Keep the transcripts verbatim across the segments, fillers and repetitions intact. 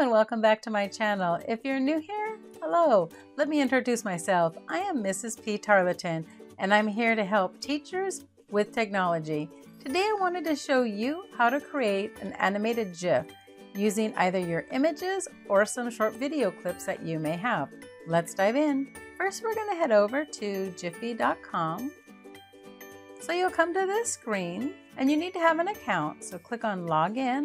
Hello and welcome back to my channel. If you're new here, hello. Let me introduce myself. I am Missus P. Tarleton and I'm here to help teachers with technology. Today I wanted to show you how to create an animated GIF using either your images or some short video clips that you may have. Let's dive in. First we're going to head over to giphy dot com. So you'll come to this screen and you need to have an account, so click on log in.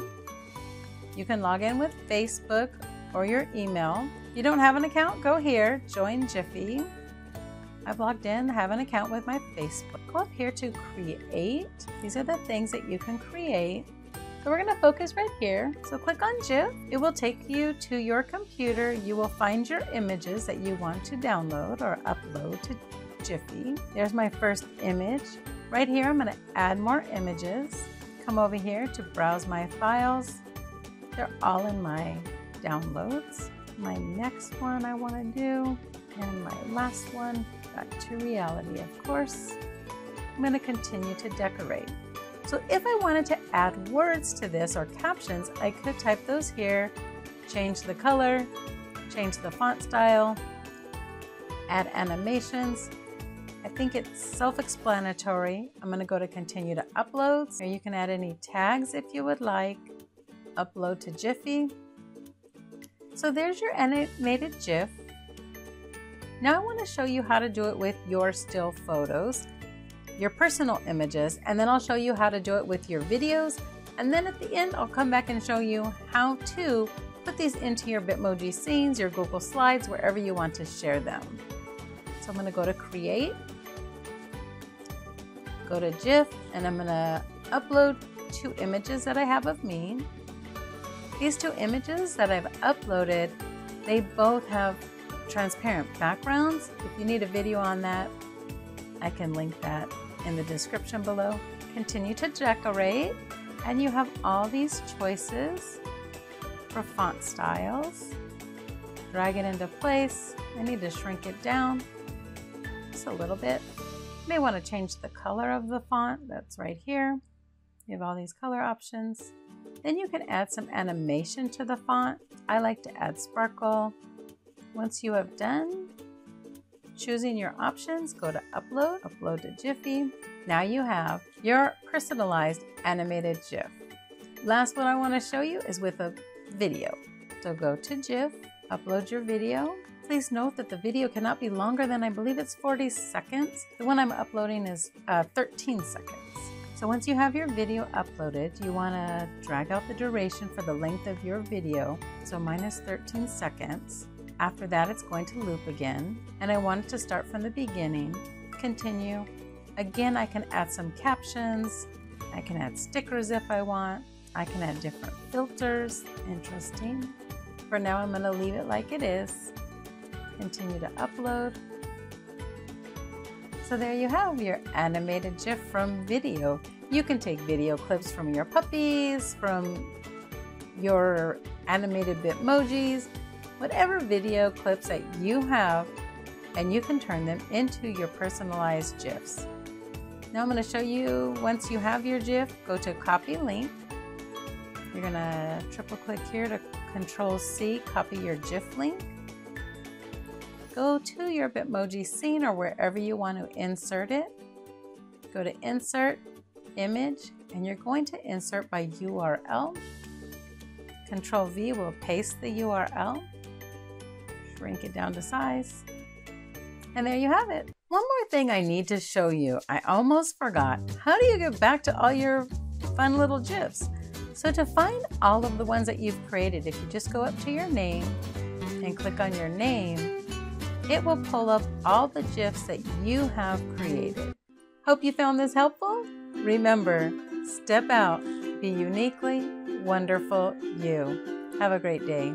You can log in with Facebook or your email. You don't have an account? Go here, join Giphy. I've logged in, have an account with my Facebook. Go up here to create. These are the things that you can create. So we're gonna focus right here. So click on GIF. It will take you to your computer. You will find your images that you want to download or upload to Giphy. There's my first image. Right here, I'm gonna add more images. Come over here to browse my files. They're all in my downloads. My next one I want to do, and my last one, back to reality, of course. I'm going to continue to decorate. So if I wanted to add words to this or captions, I could type those here, change the color, change the font style, add animations. I think it's self-explanatory. I'm going to go to continue to uploads. Here you can add any tags if you would like. Upload to Giphy. So there's your animated GIF. Now I want to show you how to do it with your still photos, your personal images, and then I'll show you how to do it with your videos. And then at the end, I'll come back and show you how to put these into your Bitmoji scenes, your Google Slides, wherever you want to share them. So I'm going to go to Create, go to GIF, and I'm going to upload two images that I have of me. These two images that I've uploaded, they both have transparent backgrounds. If you need a video on that, I can link that in the description below. Continue to decorate, and you have all these choices for font styles. Drag it into place. I need to shrink it down just a little bit. You may want to change the color of the font. That's right here. You have all these color options. Then you can add some animation to the font. I like to add sparkle. Once you have done choosing your options, go to upload, upload to Giphy. Now you have your personalized animated GIF. Last one I want to show you is with a video. So go to GIF, upload your video. Please note that the video cannot be longer than, I believe it's forty seconds. The one I'm uploading is uh, thirteen seconds. So once you have your video uploaded, you want to drag out the duration for the length of your video. So mine is thirteen seconds. After that, it's going to loop again. And I want it to start from the beginning. Continue. Again, I can add some captions. I can add stickers if I want. I can add different filters. Interesting. For now, I'm going to leave it like it is. Continue to upload. So there you have your animated GIF from video. You can take video clips from your puppies, from your animated Bitmojis, whatever video clips that you have, and you can turn them into your personalized GIFs. Now I'm going to show you, once you have your GIF, go to copy link. You're going to triple click here to control C, copy your GIF link. Go to your Bitmoji scene or wherever you want to insert it. Go to Insert, Image, and you're going to insert by U R L. Control V will paste the U R L. Shrink it down to size. And there you have it. One more thing I need to show you. I almost forgot. How do you get back to all your fun little GIFs? So to find all of the ones that you've created, if you just go up to your name and click on your name, it will pull up all the GIFs that you have created. Hope you found this helpful. Remember, step out, be uniquely wonderful you. Have a great day.